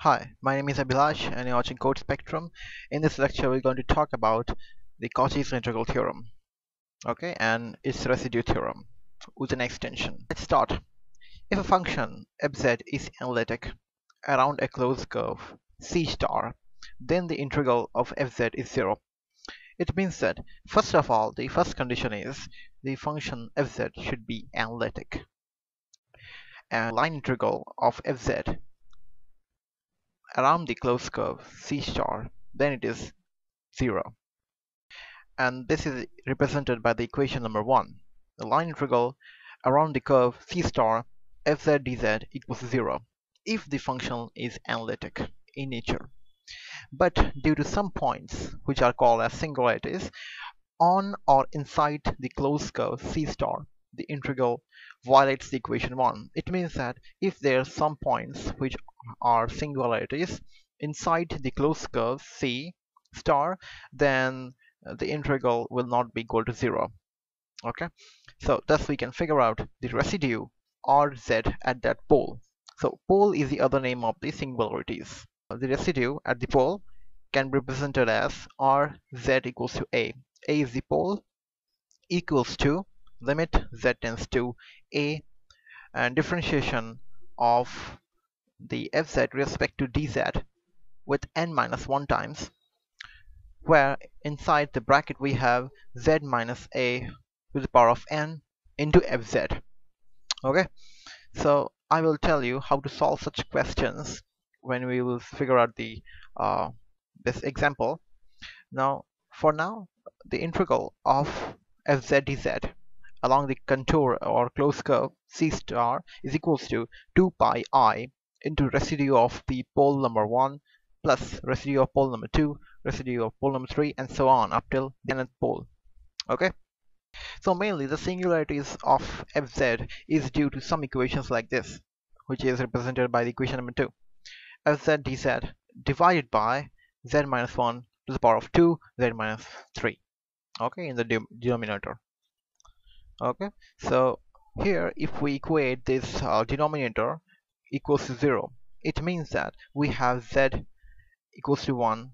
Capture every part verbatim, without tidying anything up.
Hi, my name is Abhilash and you're watching Code Spectrum. In this lecture we're going to talk about the Cauchy's integral theorem, okay, and its residue theorem with an extension. Let's start. If a function f(z) is analytic around a closed curve C star, then the integral of f(z) is zero. It means that first of all, the first condition is the function f(z) should be analytic. And line integral of f(z) around the closed curve C star, then it is zero. And this is represented by the equation number one. The line integral around the curve C star f(z) dz equals zero if the function is analytic in nature. But due to some points which are called as singularities on or inside the closed curve C star, the integral violates the equation one. It means that if there are some points which are singularities inside the closed curve C star, then the integral will not be equal to zero. Okay, so thus we can figure out the residue or z at that pole. So pole is the other name of the singularities. The residue at the pole can be represented as r z equals to a. A is the pole equals to limit z tends to a and differentiation of the fz respect to dz with n minus one times, where inside the bracket we have z minus a to the power of n into fz. Okay, so I will tell you how to solve such questions when we will figure out the uh, this example. Now for now, the integral of fz dz along the contour or closed curve C star is equals to two pi I into residue of the pole number one plus residue of pole number two, residue of pole number three, and so on up till the nth pole. Okay, so mainly the singularities of fz is due to some equations like this, which is represented by the equation number two, fz dz divided by z minus one to the power of two z minus three, okay, in the de denominator. Okay, so here if we equate this uh, denominator equals to zero, it means that we have z equals to one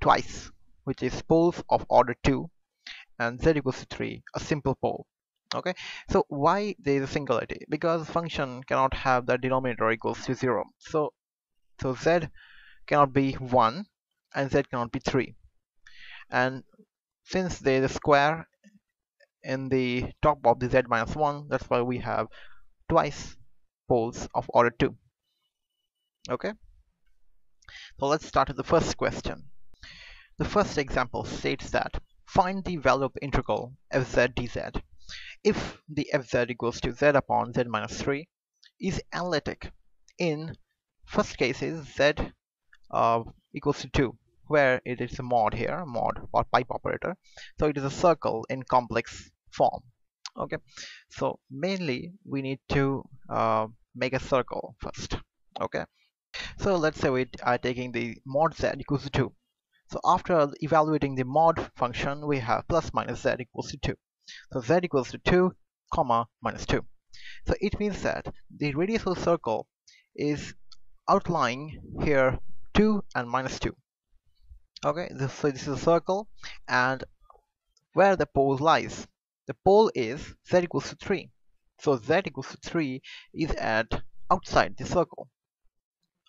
twice, which is poles of order two, and z equals to three, a simple pole. Okay, so why there is a singularity? Because function cannot have the denominator equals to zero, so so z cannot be one and z cannot be three, and since there is a square in the top of the z minus one, that's why we have twice poles of order two. Okay, so let's start with the first question. The first example states that find the value of integral fz dz if the fz equals to z upon z minus three is analytic in first case is z uh, equals to two, where it is a mod here, mod or pipe operator, so it is a circle in complex form. Okay, so mainly we need to uh, make a circle first. Okay, so let's say we are taking the mod z equals to two. So after evaluating the mod function, we have plus minus z equals to two, so z equals to two comma minus two. So it means that the radius of the circle is outlying here two and minus two. Okay, this, so this is a circle, and where the pole lies, the pole is z equals to three, so z equals to three is at outside the circle.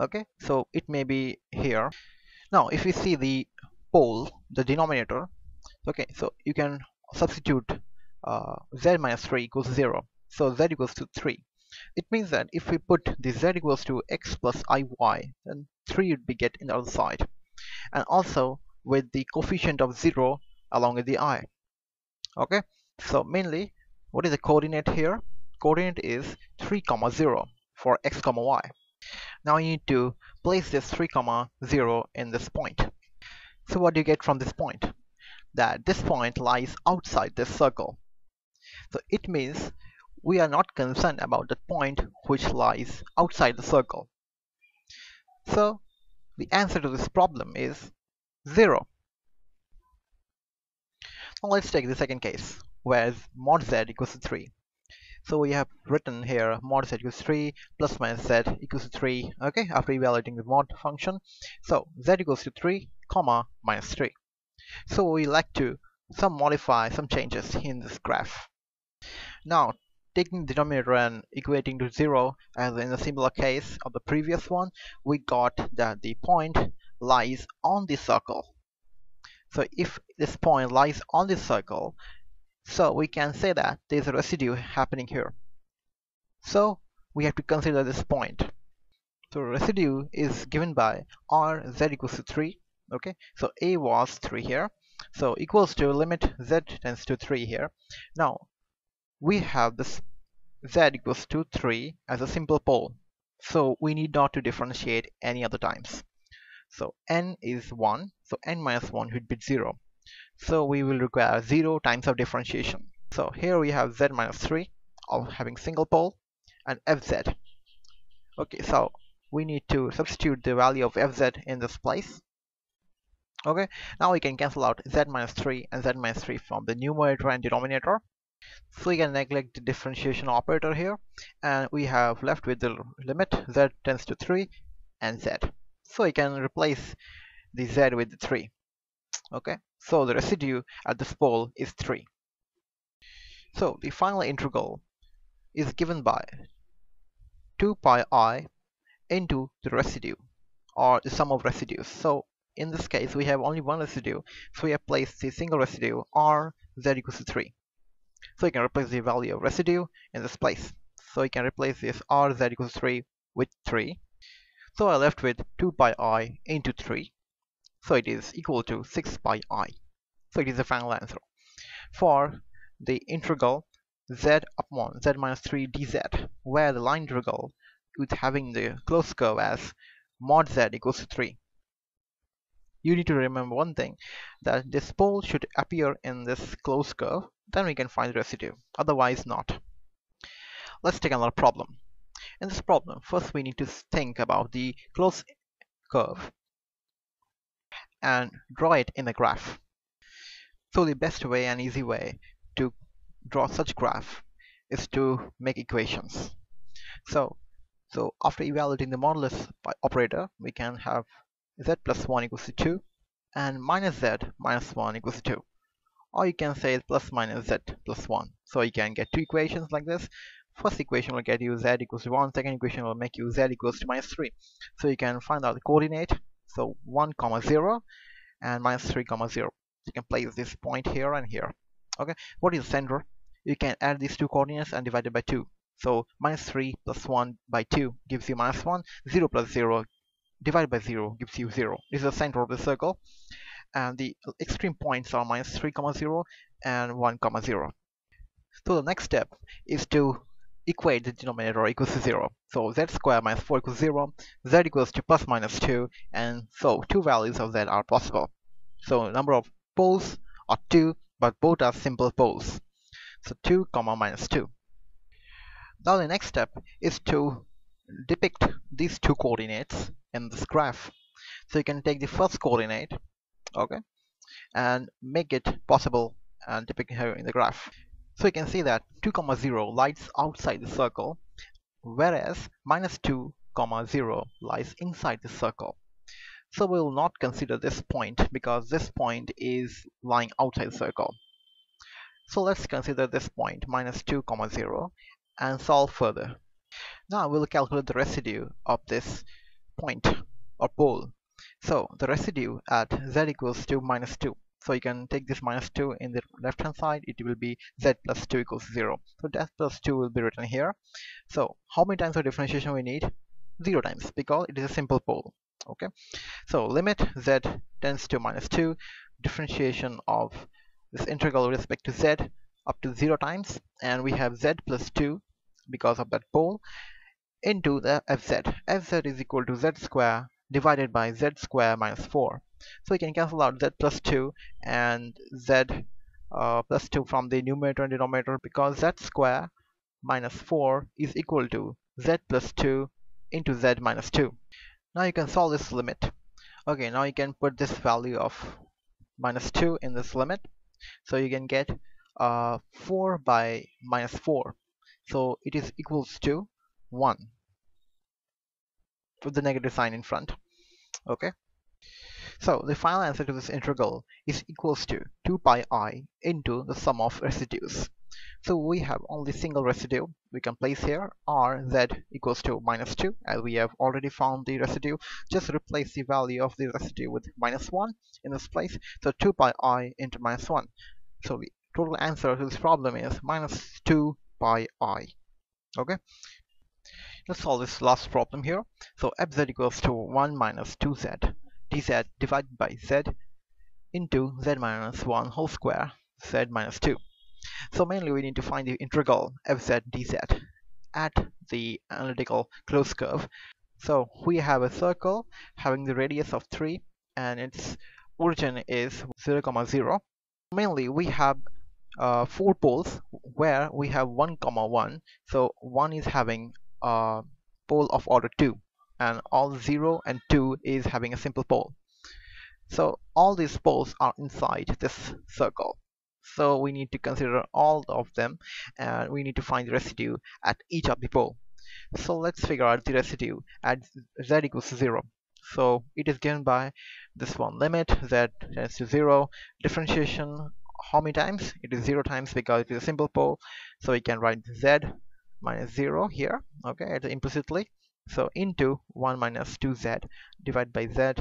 Okay, so it may be here. Now if we see the pole, the denominator, okay, so you can substitute uh, z minus three equals zero, so z equals to three. It means that if we put the z equals to x plus iy, then three would be get in the other side, and also with the coefficient of zero along with the I. Okay, so mainly what is the coordinate here? Coordinate is three comma zero for x comma y. Now you need to place this three comma zero in this point. So what do you get from this point? That this point lies outside this circle, so it means we are not concerned about the point which lies outside the circle. So the answer to this problem is zero. Now let's take the second case, where mod z equals to three. So we have written here mod set equals three plus minus z equals to three, okay, after evaluating the mod function. So z equals to three comma minus three. So we like to some modify some changes in this graph. Now taking the denominator and equating to zero, as in the similar case of the previous one, we got that the point lies on the circle. So if this point lies on the circle, so we can say that there is a residue happening here. So we have to consider this point. So residue is given by r z equals to three. Okay, so a was three here. So equals to limit z tends to three here. Now we have this z equals to three as a simple pole, so we need not to differentiate any other times. So n is one, so n minus one would be zero, so we will require zero times of differentiation. So here we have z minus three of having single pole and fz. Okay, so we need to substitute the value of fz in this place. Okay, now we can cancel out z minus three and z minus three from the numerator and denominator. So we can neglect the differentiation operator here, and we have left with the limit z tends to three and z. So we can replace the z with the three. Okay, so the residue at this pole is three. So the final integral is given by two pi I into the residue, or the sum of residues. So in this case we have only one residue, so we have placed the single residue r z equals to three. So we can replace the value of residue in this place. So we can replace this r z equals three with three. So I left with two pi I into three. So it is equal to six pi I. So it is the final answer for the integral z upon z minus three dz, where the line integral is having the closed curve as mod z equals to three. You need to remember one thing, that this pole should appear in this closed curve, then we can find the residue, otherwise not. Let's take another problem. In this problem, first we need to think about the closed curve and draw it in a graph. So the best way and easy way to draw such graph is to make equations. So, so after evaluating the modulus by operator, we can have z plus one equals to two and minus z minus one equals to two, or you can say plus minus z plus one. So you can get two equations like this. First equation will get you z equals to one, second equation will make you z equals to minus three. So you can find out the coordinate, so one comma zero and minus three comma zero. You can place this point here and here. Okay, what is the center? You can add these two coordinates and divide it by two. So minus three plus one by two gives you minus one, zero plus zero divided by zero gives you zero. This is the center of the circle, and the extreme points are minus three comma zero and one comma zero. So the next step is to equate the denominator equals to zero. So z squared minus four equals zero, z equals to plus minus two, and so two values of z are possible. So number of poles are two, but both are simple poles. So two comma minus two. Now the next step is to depict these two coordinates in this graph. So you can take the first coordinate, okay, and make it possible and depict here in the graph. So you can see that two comma zero lies outside the circle, whereas minus two comma zero lies inside the circle. So we will not consider this point, because this point is lying outside the circle. So let's consider this point minus two comma zero and solve further. Now we'll calculate the residue of this point or pole. So the residue at z equals to minus two. So you can take this minus two in the left hand side, it will be z plus two equals zero. So z plus two will be written here. So how many times of differentiation we need? Zero times, because it is a simple pole. Okay, so limit z tends to minus two, differentiation of this integral with respect to z up to zero times, and we have z plus two because of that pole, into the fz. fz is equal to z square divided by z square minus four. So we can cancel out z plus two and z uh, plus two from the numerator and denominator, because z square minus four is equal to z plus two into z minus two. Now you can solve this limit. Okay, now you can put this value of minus two in this limit. So you can get uh, four by minus four. so it is equals to one with the negative sign in front. Okay, so the final answer to this integral is equals to two pi i into the sum of residues. So we have only single residue we can place here, r z equals to minus two, as we have already found the residue. Just replace the value of the residue with minus one in this place, so two pi i into minus one. So the total answer to this problem is minus two pi i. Okay, let's solve this last problem here. So f z equals to one minus two z dz divided by z into z minus one whole square z minus two. So mainly we need to find the integral f z dz at the analytical closed curve. So we have a circle having the radius of three and its origin is zero comma zero. Mainly we have uh, four poles where we have one comma one, so one is having a pole of order two and all zero and two is having a simple pole. So all these poles are inside this circle, so we need to consider all of them and we need to find the residue at each of the pole. So let's figure out the residue at z equals to zero. So it is given by this one, limit z tends to zero, differentiation how many times? It is zero times because it is a simple pole, so we can write z minus zero here, okay, implicitly, so into one minus two z divided by z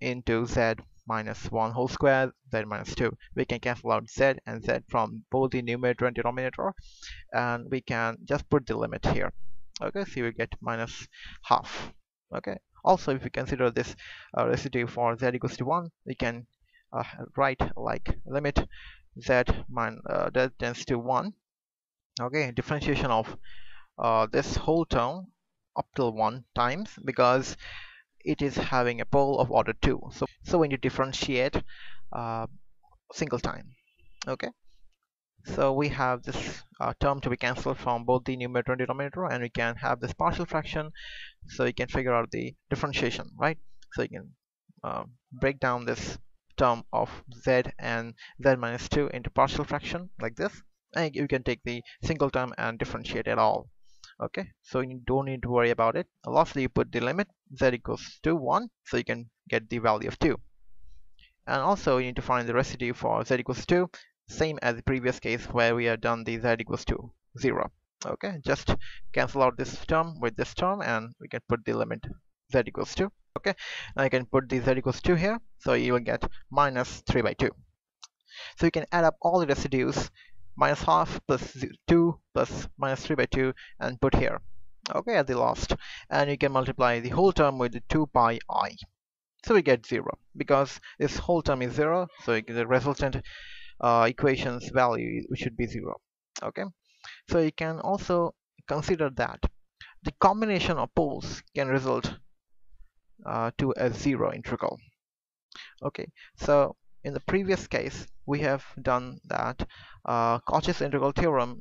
into z minus one whole square z minus two. We can cancel out z and z from both the numerator and denominator, and we can just put the limit here. Okay, so we get minus half. Okay, also if we consider this uh, residue for z equals to one, we can uh, write like limit z minus uh, z tends to one, okay, differentiation of Uh, this whole term up till one times because it is having a pole of order two, so so when you differentiate uh, single time. Okay, so we have this uh, term to be cancelled from both the numerator and denominator, and we can have this partial fraction, so you can figure out the differentiation, right? So you can uh, break down this term of z and z minus two into partial fraction like this, and you can take the single term and differentiate it all. Okay, so you don't need to worry about it. Lastly, you put the limit z equals to one, so you can get the value of two. And also you need to find the residue for z equals two, same as the previous case where we have done the z equals to zero. Okay, just cancel out this term with this term and we can put the limit z equals two. Okay, now you can put the z equals two here, so you will get minus three by two. So you can add up all the residues, minus half plus two plus minus three by two, and put here, okay, at the last, and you can multiply the whole term with the two pi i, so we get zero because this whole term is zero, so the resultant uh, equation's value should be zero. Okay, so you can also consider that the combination of poles can result uh, to a zero integral. Okay, so in the previous case we have done that uh, Cauchy's integral theorem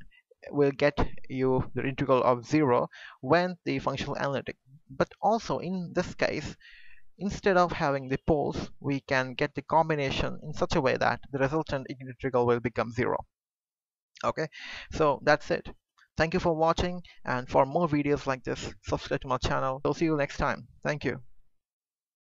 will get you the integral of zero when the functional analytic, but also in this case, instead of having the poles, we can get the combination in such a way that the resultant integral will become zero. Okay, so that's it. Thank you for watching, and for more videos like this, subscribe to my channel. I'll see you next time. Thank you.